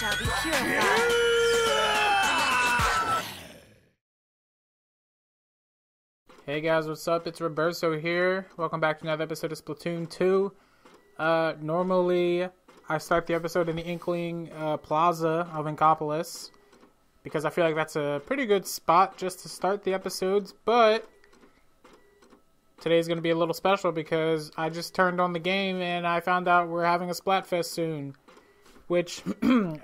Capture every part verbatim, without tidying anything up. shall be purified. Hey guys, what's up? It's Roberto here. Welcome back to another episode of Splatoon two. Uh, normally, I start the episode in the Inkling uh, Plaza of Inkopolis, because I feel like that's a pretty good spot just to start the episodes, but today's going to be a little special because I just turned on the game and I found out we're having a Splatfest soon. Which,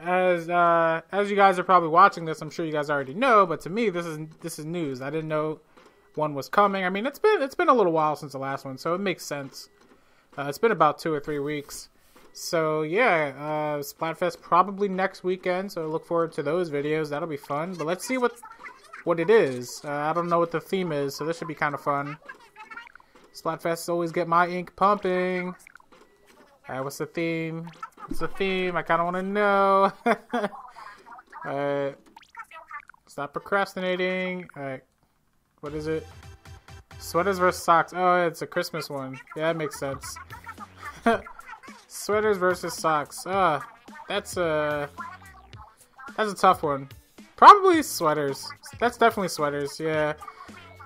as uh, as you guys are probably watching this, I'm sure you guys already know, but to me, this is this is news. I didn't know one was coming. I mean, it's been it's been a little while since the last one, so it makes sense. Uh, it's been about two or three weeks. So, yeah, uh, Splatfest probably next weekend, so look forward to those videos. That'll be fun, but let's see what, what it is. Uh, I don't know what the theme is, so this should be kind of fun. Splatfests always get my ink pumping. Alright, what's the theme? What's the theme? I kind of want to know. Alright. Stop procrastinating. Alright. What is it? Sweaters versus socks. Oh, it's a Christmas one. Yeah, that makes sense. Sweaters versus socks. Uh, that's a that's a tough one. Probably sweaters. That's definitely sweaters. Yeah,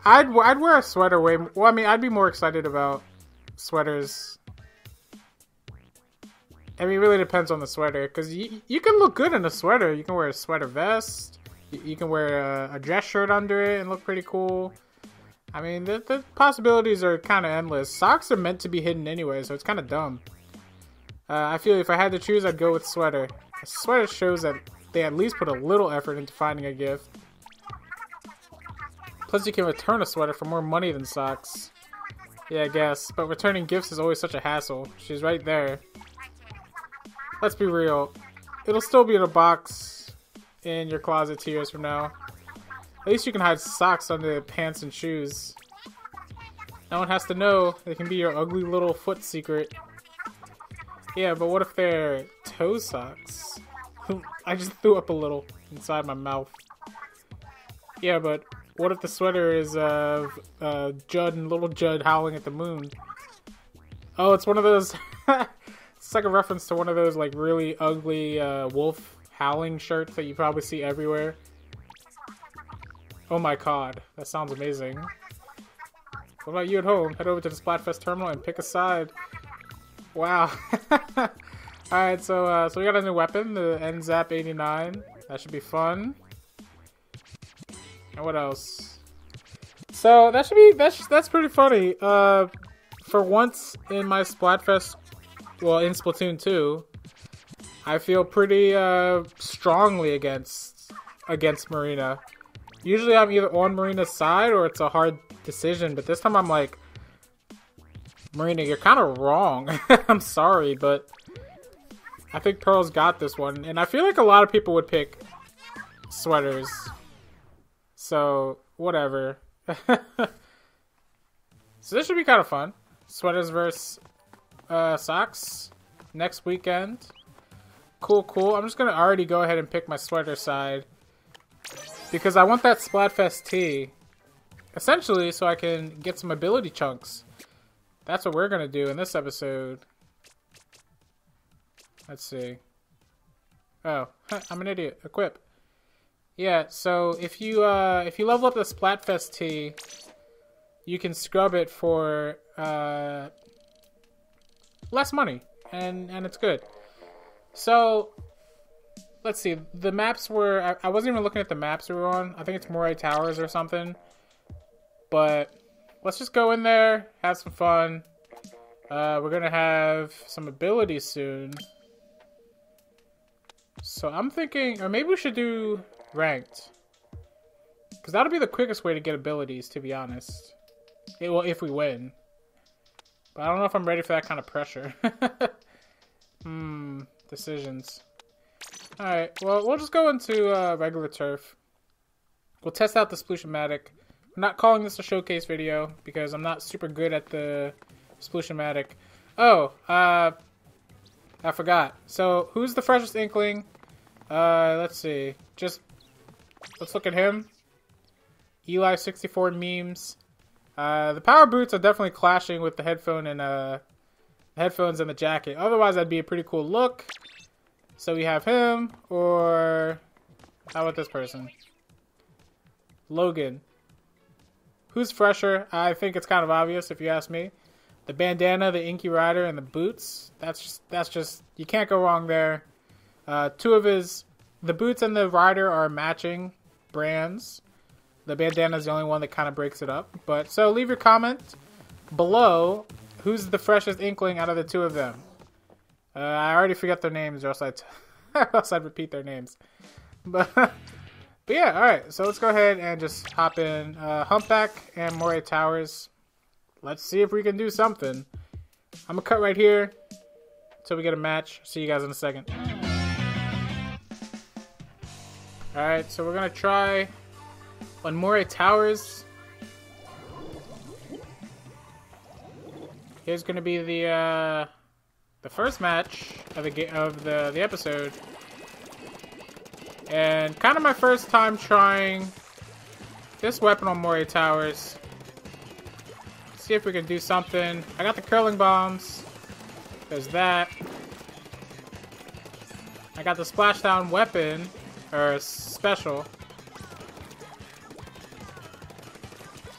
I'd I'd wear a sweater way. Well, I mean, I'd be more excited about sweaters. I mean, it really depends on the sweater, because you you can look good in a sweater. You can wear a sweater vest. You, you can wear a, a dress shirt under it and look pretty cool. I mean, the, the possibilities are kind of endless. Socks are meant to be hidden anyway, so it's kind of dumb. Uh, I feel if I had to choose, I'd go with sweater. A sweater shows that they at least put a little effort into finding a gift. Plus, you can return a sweater for more money than socks. Yeah, I guess. But returning gifts is always such a hassle. She's right there. Let's be real. It'll still be in a box in your closet two years from now. At least you can hide socks under pants and shoes. No one has to know. They can be your ugly little foot secret. Yeah, but what if they're toe socks? I just threw up a little inside my mouth. Yeah, but what if the sweater is uh, uh, Judd and Little Judd howling at the moon? Oh, it's one of those... It's like a reference to one of those like really ugly uh, wolf howling shirts that you probably see everywhere. Oh my god, that sounds amazing. What about you at home? Head over to the Splatfest terminal and pick a side. Wow. Alright, so uh, so we got a new weapon, the N-ZAP eighty-nine. That should be fun. And what else? So that should be that's that's pretty funny. Uh, for once in my Splatfest, well, in Splatoon two, I feel pretty uh, strongly against against Marina. Usually I'm either on Marina's side or it's a hard decision, but this time I'm like, Marina, you're kind of wrong. I'm sorry, but I think Pearl's got this one. And I feel like a lot of people would pick sweaters. So, whatever. So this should be kind of fun. Sweaters versus uh, socks next weekend. Cool, cool. I'm just going to already go ahead and pick my sweater side, because I want that Splatfest tee, essentially, so I can get some ability chunks. That's what we're gonna do in this episode. Let's see. Oh, I'm an idiot. Equip. Yeah. So if you uh, if you level up the Splatfest tee, you can scrub it for uh, less money, and and it's good. So let's see. The maps were. I, I wasn't even looking at the maps we were on. I think it's Moray Towers or something. But let's just go in there, have some fun. Uh, we're gonna have some abilities soon. So I'm thinking, or maybe we should do ranked. Because that'll be the quickest way to get abilities, to be honest. It, well, if we win. But I don't know if I'm ready for that kind of pressure. Hmm, decisions. Alright, well, we'll just go into uh, regular turf. We'll test out the Sploosh-O-Matic. I'm not calling this a showcase video because I'm not super good at the Sploosh-O-Matic. Oh, uh, I forgot. So, who's the freshest Inkling? Uh, let's see. Just, let's look at him. Eli sixty-four memes. Uh, the power boots are definitely clashing with the headphone and, uh, the headphones and the jacket. Otherwise, that'd be a pretty cool look. So we have him, or how about this person? Logan. Who's fresher? I think it's kind of obvious if you ask me. The bandana, the Inky Rider, and the boots. That's just, that's just you can't go wrong there. Uh, two of his, the boots and the rider are matching brands. The bandana is the only one that kind of breaks it up. But so leave your comment below. Who's the freshest Inkling out of the two of them? Uh, I already forgot their names, or else I'd, or else I'd repeat their names. But, but yeah, all right. So let's go ahead and just hop in uh, Humpback and Moray Towers. Let's see if we can do something. I'm gonna cut right here until we get a match. See you guys in a second. Alright, so we're gonna try on Moray Towers. Here's gonna be the uh, the first match of the of the the episode, and kind of my first time trying this weapon on Moray Towers. See if we can do something. I got the curling bombs. There's that. I got the splashdown weapon, or special.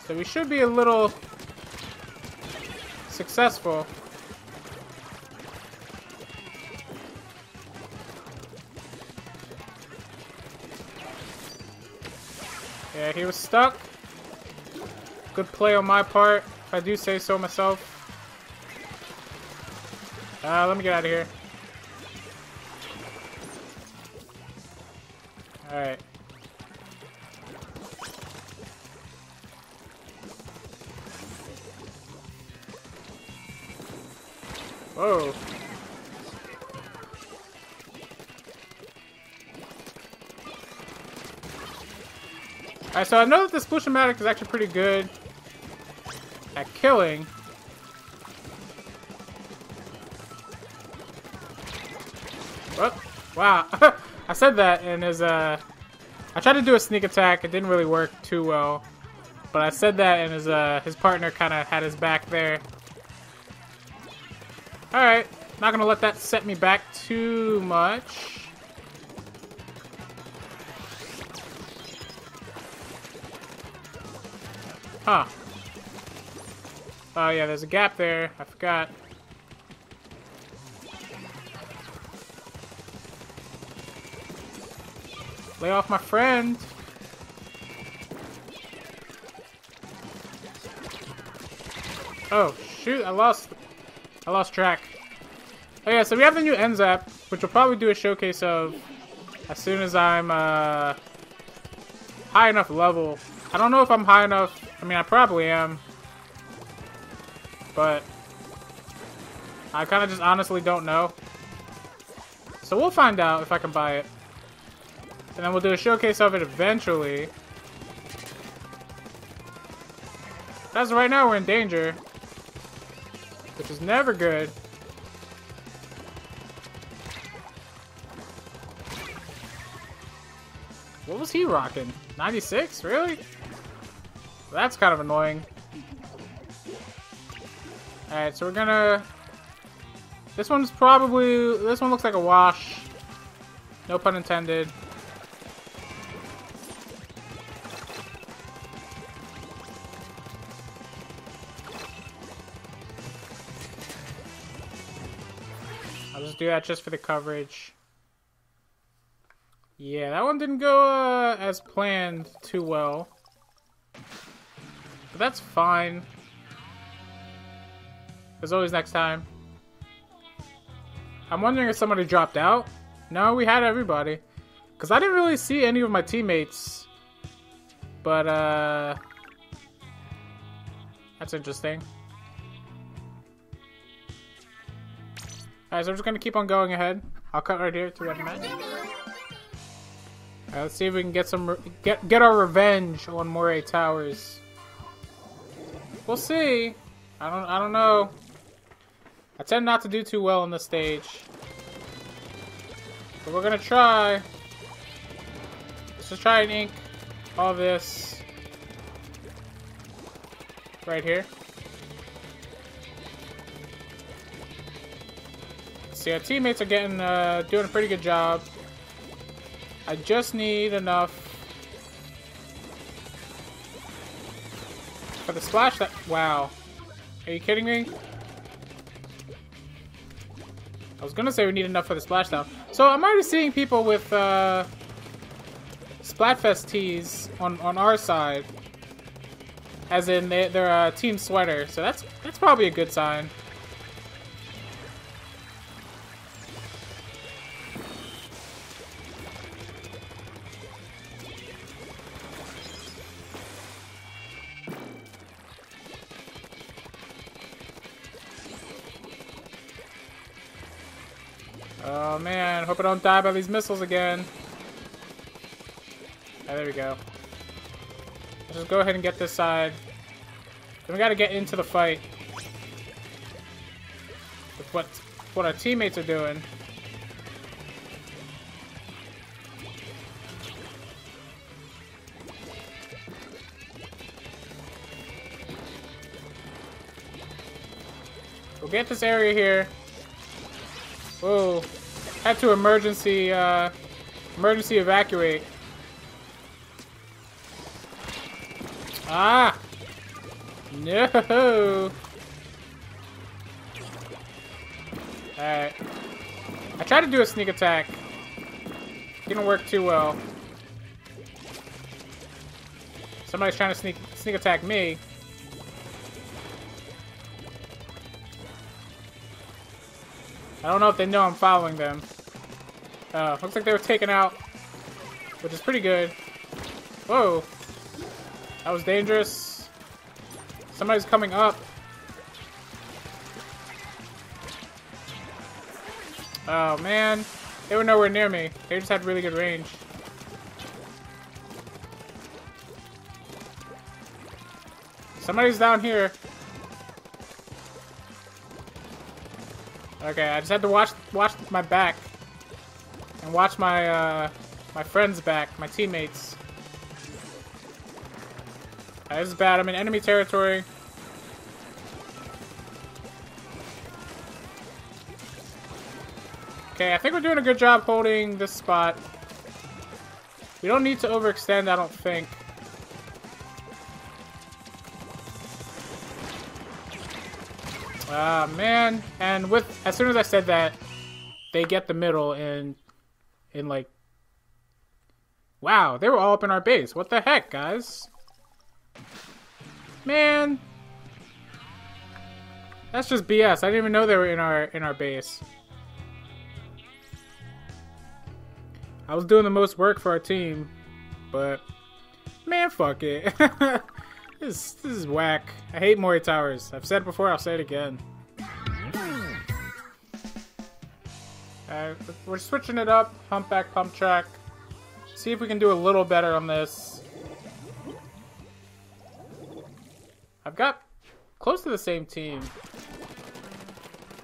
So we should be a little successful. Yeah, he was stuck. Good play on my part. I do say so myself. Uh, let me get out of here. Alright. Whoa. Alright, so I know that the Sploosh-O-Matic is actually pretty good at killing. Oh, wow. I said that and as uh I tried to do a sneak attack, it didn't really work too well. But I said that and his uh his partner kinda had his back there. Alright, not gonna let that set me back too much. Huh. Oh yeah, there's a gap there. I forgot. Lay off my friend. Oh shoot, I lost I lost track. Oh yeah, so we have the new N-ZAP, which we'll probably do a showcase of as soon as I'm uh high enough level. I don't know if I'm high enough. I mean, I probably am. But I kind of just honestly don't know. So we'll find out if I can buy it. And then we'll do a showcase of it eventually. As of right now, we're in danger. Which is never good. What was he rocking? ninety-six? Really? That's kind of annoying. Alright, so we're gonna... This one's probably... This one looks like a wash. No pun intended. I'll just do that just for the coverage. Yeah, that one didn't go uh, as planned too well. But that's fine. As always, next time. I'm wondering if somebody dropped out. No, we had everybody. Because I didn't really see any of my teammates. But, uh... that's interesting. Alright, so I'm just going to keep on going ahead. I'll cut right here to end the match. Alright, let's see if we can get some... Get, get our revenge on Moray Towers. We'll see. I don't, I don't know. I tend not to do too well on this stage. But we're gonna try. Let's just try and ink all this right here. Let's see, our teammates are getting uh, doing a pretty good job. I just need enough for the splash that... Wow. Are you kidding me? I was gonna say we need enough for the splashdown. So I'm already seeing people with uh, Splatfest tees on on our side, as in they, they're a team sweater. So that's that's probably a good sign. Oh man, hope I don't die by these missiles again. Ah, there we go. Let's just go ahead and get this side. Then we gotta get into the fight with what, what our teammates are doing. We'll get this area here. Whoa. Had to emergency, uh, emergency evacuate. Ah! No! Alright. I tried to do a sneak attack. Didn't work too well. Somebody's trying to sneak, sneak attack me. I don't know if they know I'm following them. Uh, looks like they were taken out, which is pretty good. Whoa. That was dangerous. Somebody's coming up. Oh, man. They were nowhere near me. They just had really good range. Somebody's down here. Okay, I just had to watch watch my back and watch my uh, my friends' back, my teammates. Right, this is bad. I'm in enemy territory. Okay, I think we're doing a good job holding this spot. We don't need to overextend, I don't think. Ah, man. And with as soon as I said that, they get the middle and in like wow, they were all up in our base. What the heck, guys? Man. That's just B S. I didn't even know they were in our in our base. I was doing the most work for our team, but man, fuck it. This, this is whack. I hate Moray Towers. I've said it before, I'll say it again. Alright, we're switching it up. Humpback, Pump Track. See if we can do a little better on this. I've got close to the same team.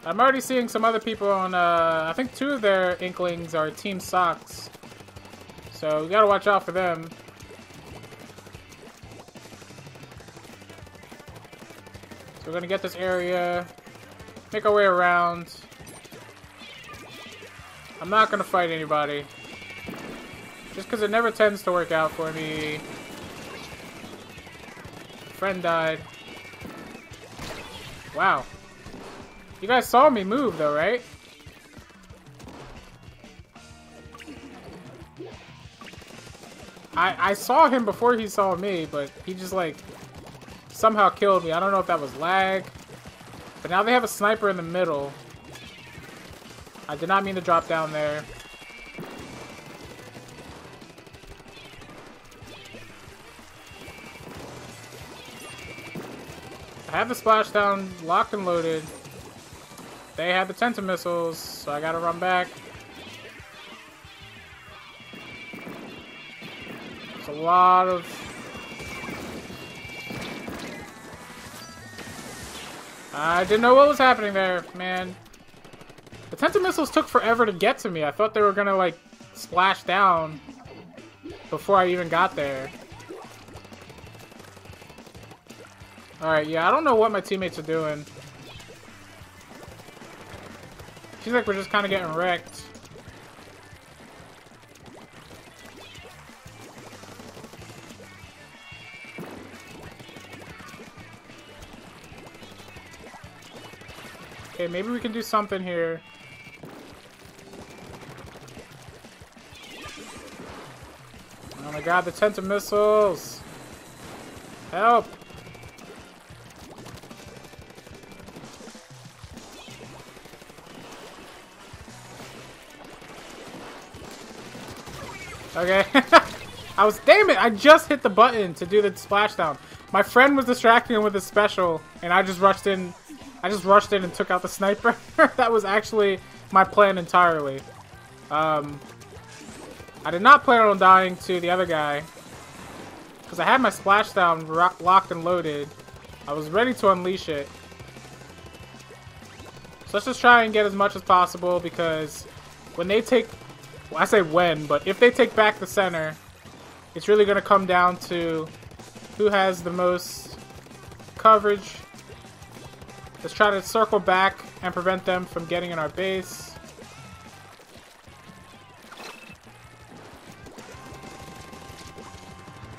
I'm already seeing some other people on, uh, I think two of their Inklings are Team Socks. So we gotta watch out for them. We're gonna get this area, make our way around. I'm not gonna fight anybody. Just because it never tends to work out for me. Friend died. Wow. You guys saw me move though, right? I, I saw him before he saw me, but he just like... somehow killed me. I don't know if that was lag. But now they have a sniper in the middle. I did not mean to drop down there. I have the splashdown locked and loaded. They have the Tenta missiles, so I gotta run back. There's a lot of... I didn't know what was happening there, man. The Tenta missiles took forever to get to me. I thought they were gonna, like, splash down before I even got there. Alright, yeah, I don't know what my teammates are doing. Seems like we're just kind of getting wrecked. Okay, maybe we can do something here. Oh my god, the Tenta Missiles! Help! Okay. I was- damn it! I just hit the button to do the splashdown. My friend was distracting him with his special, and I just rushed in- I just rushed in and took out the sniper. That was actually my plan entirely. Um, I did not plan on dying to the other guy, because I had my splashdown locked and loaded. I was ready to unleash it. So let's just try and get as much as possible, because when they take... Well, I say when, but if they take back the center, it's really going to come down to who has the most coverage. Let's try to circle back and prevent them from getting in our base.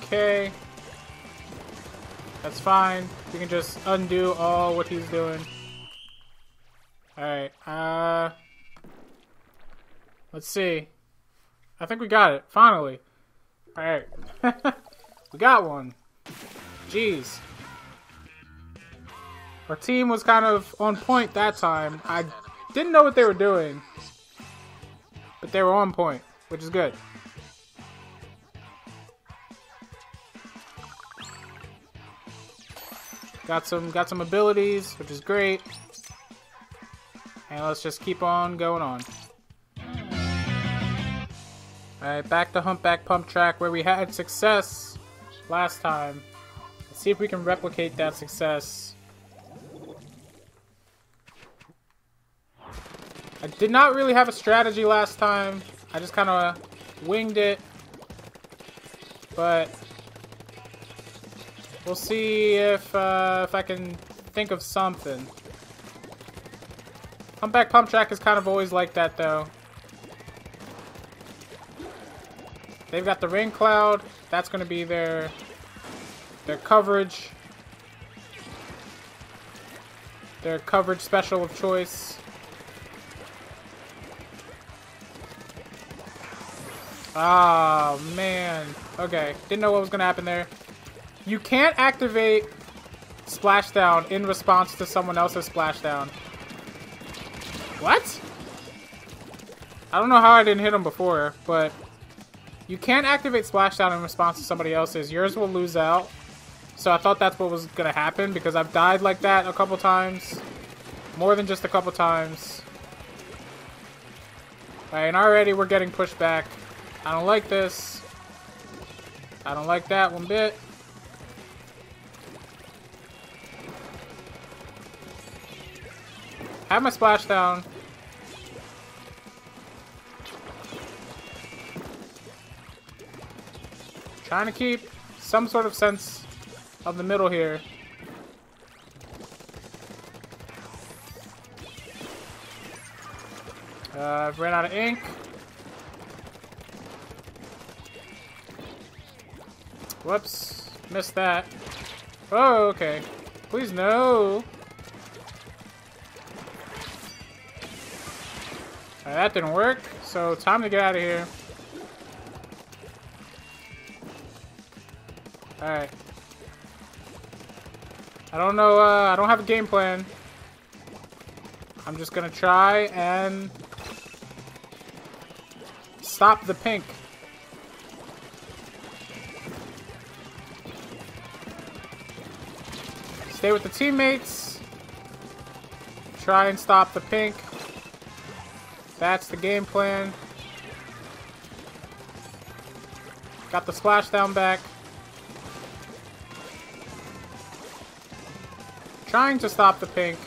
Okay. That's fine. We can just undo all what he's doing. Alright, uh... let's see. I think we got it, finally. Alright. We got one. Jeez. Our team was kind of on point that time. I didn't know what they were doing, but they were on point, which is good. Got some got some abilities, which is great. And let's just keep on going on. Alright, back to Humpback Pump Track where we had success last time. Let's see if we can replicate that success. I did not really have a strategy last time. I just kind of winged it. But we'll see if uh, if I can think of something. Humpback Pump Track is kind of always like that, though. They've got the rain cloud. That's going to be their their coverage. Their coverage special of choice. Oh, man. Okay. Didn't know what was going to happen there. You can't activate splashdown in response to someone else's splashdown. What? I don't know how I didn't hit him before, but you can't activate splashdown in response to somebody else's. Yours will lose out. So I thought that's what was going to happen because I've died like that a couple times. More than just a couple times. All right, and already we're getting pushed back. I don't like this. I don't like that one bit. Have my splashdown. Trying to keep some sort of sense of the middle here. Uh, I've ran out of ink. Whoops. Missed that. Oh, okay. Please, no. Alright, that didn't work. So, time to get out of here. Alright. I don't know, uh, I don't have a game plan. I'm just gonna try and stop the pink. Stay with the teammates. Try and stop the pink. That's the game plan. Got the splashdown back. Trying to stop the pink.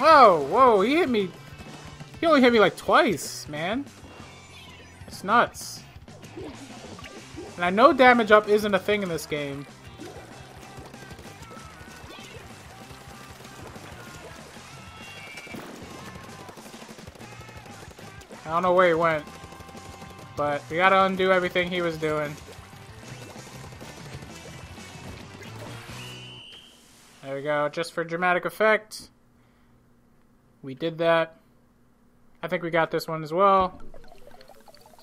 Whoa, whoa, he hit me. He only hit me like twice, man. It's nuts. And I know damage up isn't a thing in this game. I don't know where he went. But we gotta undo everything he was doing. There we go, just for dramatic effect. We did that. I think we got this one as well.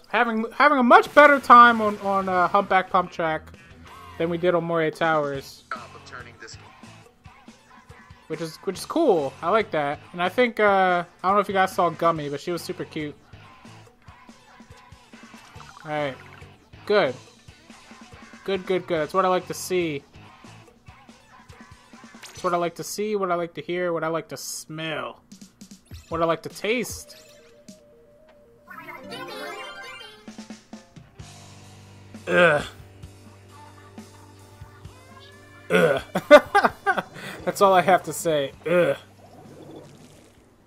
Having having a much better time on, on uh, Humpback Pump Track than we did on Moray Towers. Which is which is cool. I like that. And I think uh, I don't know if you guys saw Gummy, but she was super cute. All right, good, good, good, good. That's what I like to see. That's what I like to see. What I like to hear. What I like to smell. What I like to taste. Ugh. Ugh. That's all I have to say. Ugh.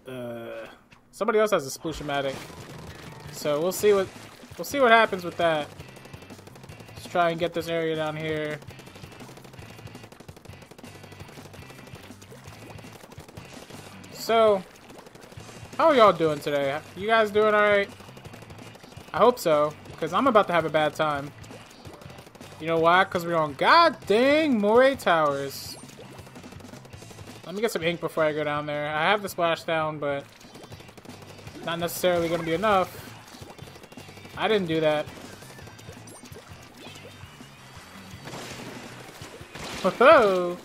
Uh. Somebody else has a Sploosh-O-Matic, so we'll see what we'll see what happens with that. Let's try and get this area down here. So. How are y'all doing today? You guys doing alright? I hope so, because I'm about to have a bad time. You know why? Because we're on god dang Moray Towers. Let me get some ink before I go down there. I have the splash down, but not necessarily going to be enough. I didn't do that. Whoa!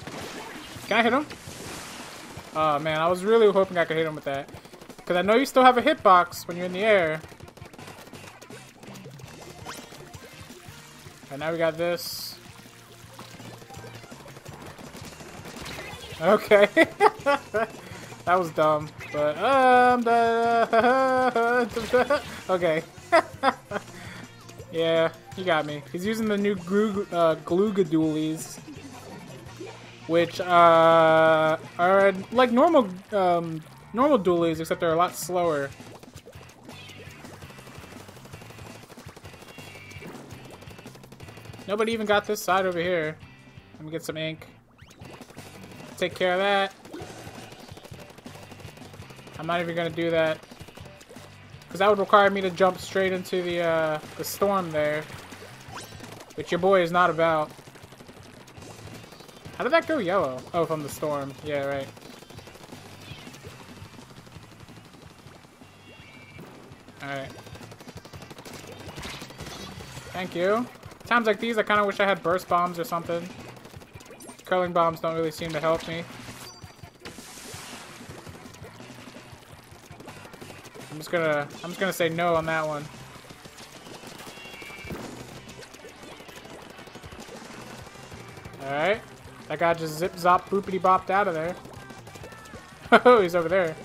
Can I hit him? Oh man, I was really hoping I could hit him with that. Because I know you still have a hitbox when you're in the air. And now we got this. Okay. That was dumb. But, um, okay. Yeah, he got me. He's using the new Gluga, uh, Gluga Duelies. Which, uh, are like normal, um, Normal dualies, except they're a lot slower. Nobody even got this side over here. Let me get some ink. Take care of that. I'm not even gonna do that. Because that would require me to jump straight into the, uh, the storm there. Which your boy is not about. How did that go yellow? Oh, from the storm. Yeah, right. Alright. Thank you. Times like these, I kind of wish I had burst bombs or something. Curling bombs don't really seem to help me. I'm just gonna, I'm just gonna say no on that one. Alright. That guy just zip-zop boopity-bopped out of there. Oh, he's over there.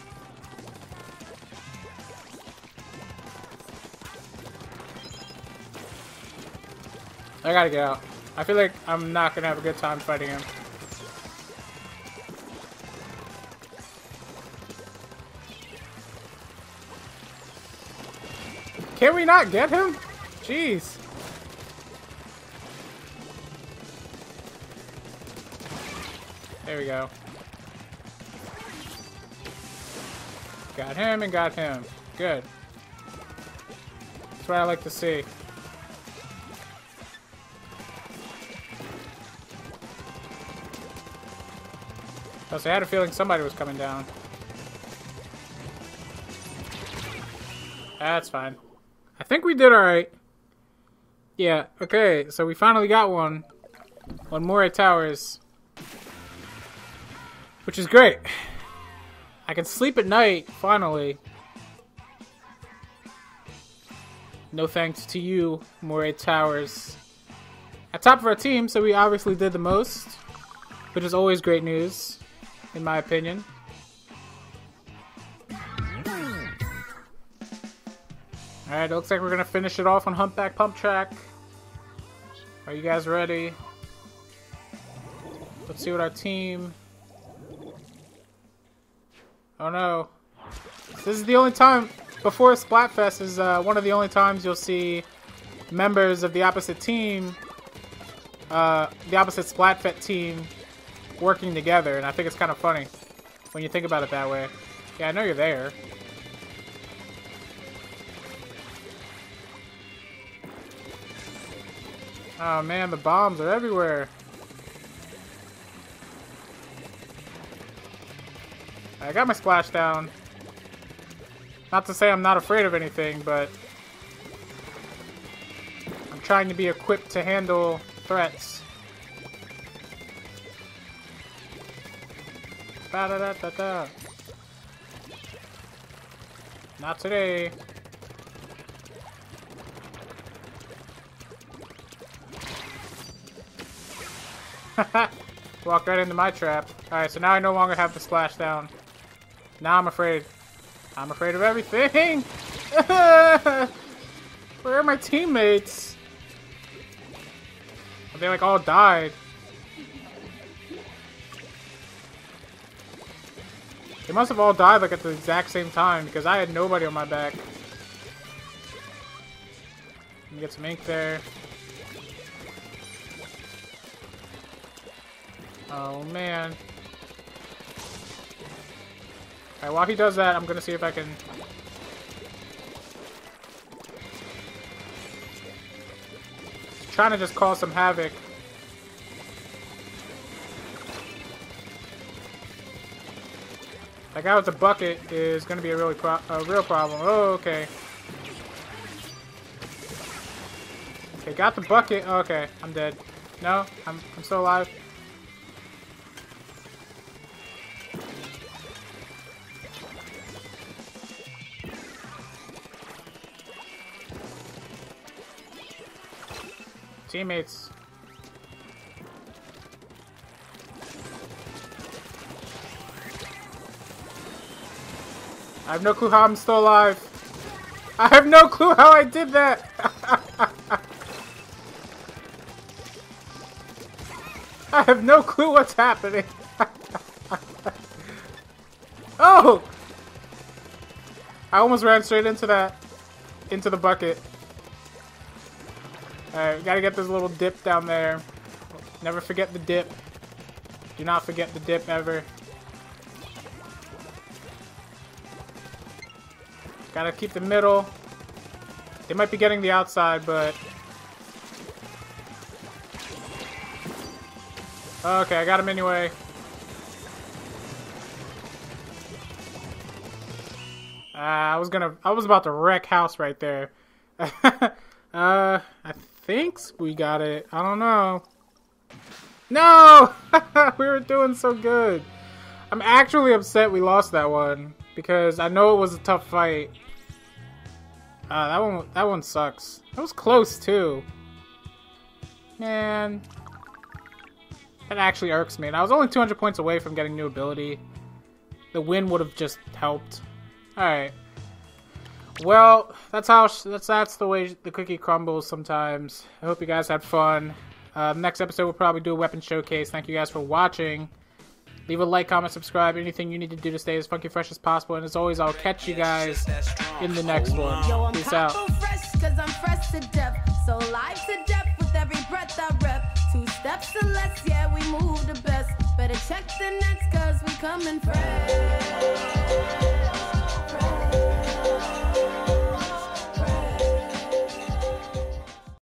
I gotta get out. I feel like I'm not gonna have a good time fighting him. Can we not get him? Jeez. There we go. Got him and got him. Good. That's what I like to see. So I had a feeling somebody was coming down. That's fine. I think we did alright. Yeah, okay, so we finally got one. One Moray Towers. Which is great. I can sleep at night, finally. No thanks to you, Moray Towers. At top of our team, so we obviously did the most. Which is always great news. In my opinion. Alright, it looks like we're gonna finish it off on Humpback Pump Track. Are you guys ready? Let's see what our team... Oh no. This is the only time, before Splatfest, is uh, one of the only times you'll see members of the opposite team, uh, the opposite Splatfest team, working together, and I think it's kind of funny when you think about it that way. Yeah, I know you're there. Oh man, the bombs are everywhere. I got my splash down. Not to say I'm not afraid of anything, but I'm trying to be equipped to handle threats. Ba-da-da-da-da. Not today. Haha! Walked right into my trap. Alright, so now I no longer have the splash down. Now I'm afraid. I'm afraid of everything! Where are my teammates? They like all died. They must have all died like at the exact same time because I had nobody on my back. Let me get some ink there. Oh man. Alright, while he does that, I'm gonna see if I can... Trying to just cause some havoc. That guy with the bucket is going to be a really pro a real problem. Oh, okay. Okay, got the bucket. Oh, okay, I'm dead. No, I'm I'm still alive. Teammates. I have no clue how I'm still alive. I have no clue how I did that. I have no clue what's happening. Oh! I almost ran straight into that. Into the bucket. Alright, gotta get this little dip down there. Never forget the dip. Do not forget the dip ever. Gotta keep the middle. They might be getting the outside, but... Okay, I got him anyway. Uh, I was gonna... I was about to wreck house right there. uh, I think we got it. I don't know. No! We were doing so good. I'm actually upset we lost that one. Because I know it was a tough fight. Uh, that one, that one sucks. That was close too. Man, that actually irks me. And I was only two hundred points away from getting new ability. The win would have just helped. All right. Well, that's how sh that's that's the way the cookie crumbles sometimes. I hope you guys had fun. Uh, next episode we'll probably do a weapon showcase. Thank you guys for watching. Leave a like, comment, subscribe, anything you need to do to stay as funky fresh as possible. And as always, I'll catch you guys in the next one. Peace out. Yo, I'm fresh because I'm fresh to death. So live to death with every breath I rep. Two steps or less, yeah, we move the best. Better check the next because we coming fresh.